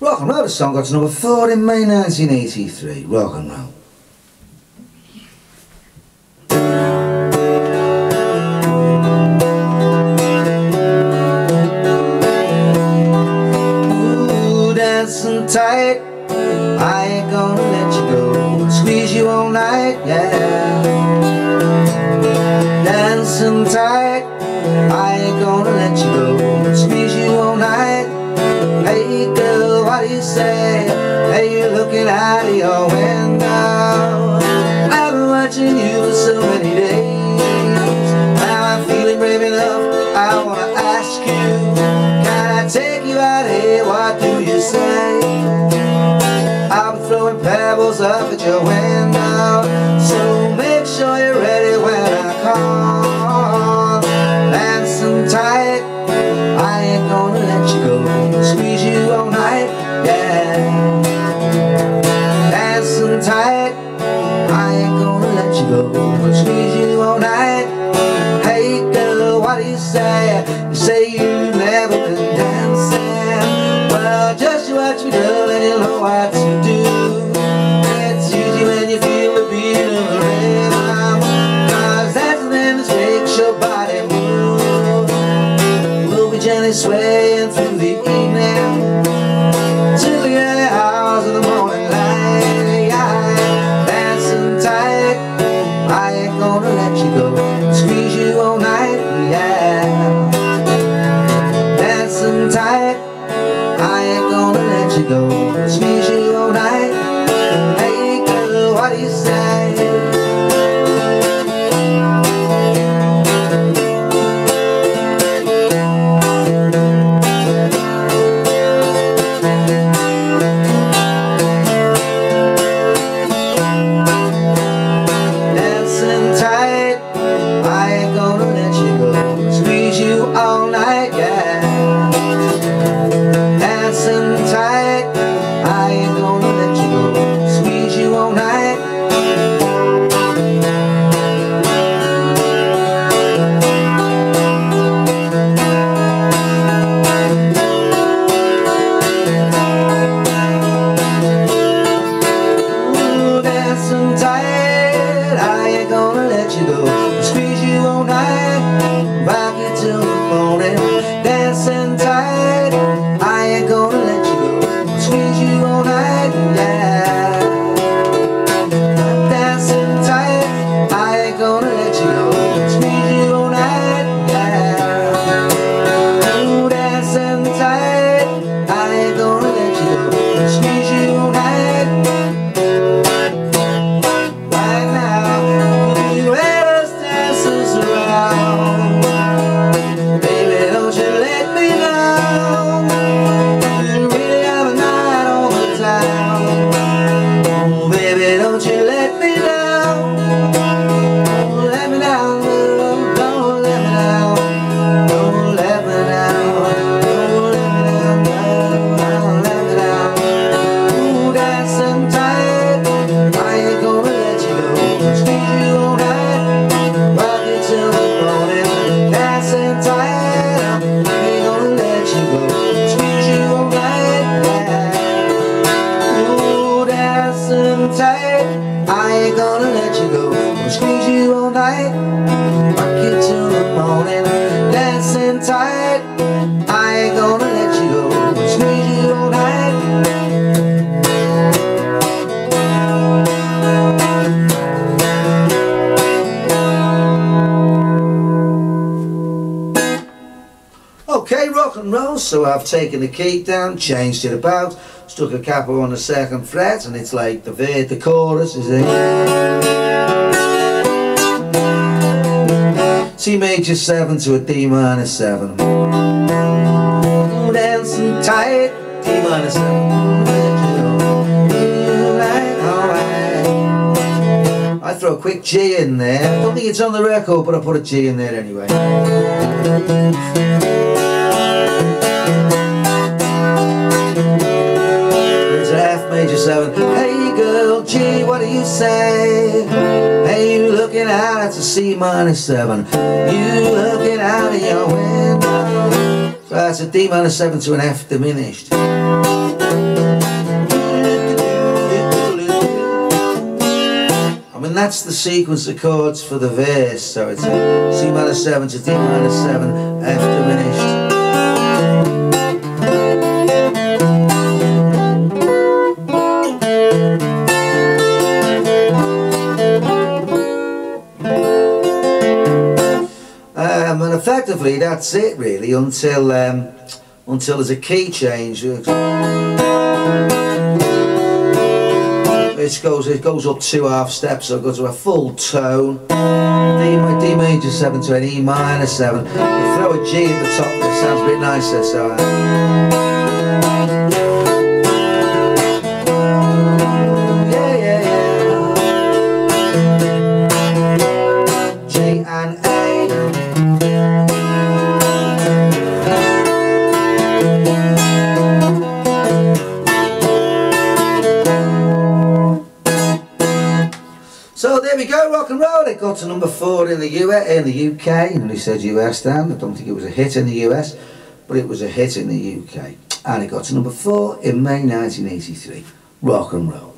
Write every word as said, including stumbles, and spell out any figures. Rock and Roll, the song got to number four in May nineteen eighty-three, Rock and Roll. Ooh, dancing tight, I ain't gonna let you go, squeeze you all night, yeah. Dancing tight, I ain't gonna let you go, squeeze you all night. Hey girl, what do you say? Hey, you're looking out of your window. I've been watching you for so many days. Now I'm feeling brave enough, I wanna ask you, can I take you out here? What do you say? I'm throwing pebbles up at your window, so make sure you're ready when I call. Dancing tight, I ain't gonna let you go, squeeze you all night, yeah. Dancing tight, I ain't gonna let you go, squeeze you all night. Hey girl, what do you say? You say you've never been dancing. Well, just watch me, girl, and you'll know what to do. It's easy when you feel the beat of the rhythm, 'cause that's the name that makes your body move. We'll be gently swaying through the evening, till the early hours of the morning light, yeah. Dancing tight, I ain't gonna let you go, squeeze you all night, yeah. Dancing tight, I ain't gonna let you go, squeeze you all night. Hey girl, what do you say? So I've taken the key down, changed it about, stuck a capo on the second fret, and it's like the the chorus is it. C major seven to a D minor seven. Dancing tight, D minor seven. I throw a quick G in there. I don't think it's on the record, but I put a G in there anyway. Seven. Hey girl, G, what do you say? Hey, you looking out at the C minor seven. You looking out of your window. So that's a D minor seven to an F diminished. and that's the sequence of chords for the verse. So it's a C minor seven to D minor seven, F diminished. Um, and effectively that's it really, until um, until there's a key change. It goes, it goes up two half steps, so it goes to a full tone. D, D major seven to an E minor seven. You throw a G at the top, it sounds a bit nicer. So yeah, yeah, yeah. G and we go, rock and roll. It got to number four in the U S, in the U K. And he said U S down. I don't think it was a hit in the U S, but it was a hit in the U K. And it got to number four in May nineteen eighty-three. Rock and roll.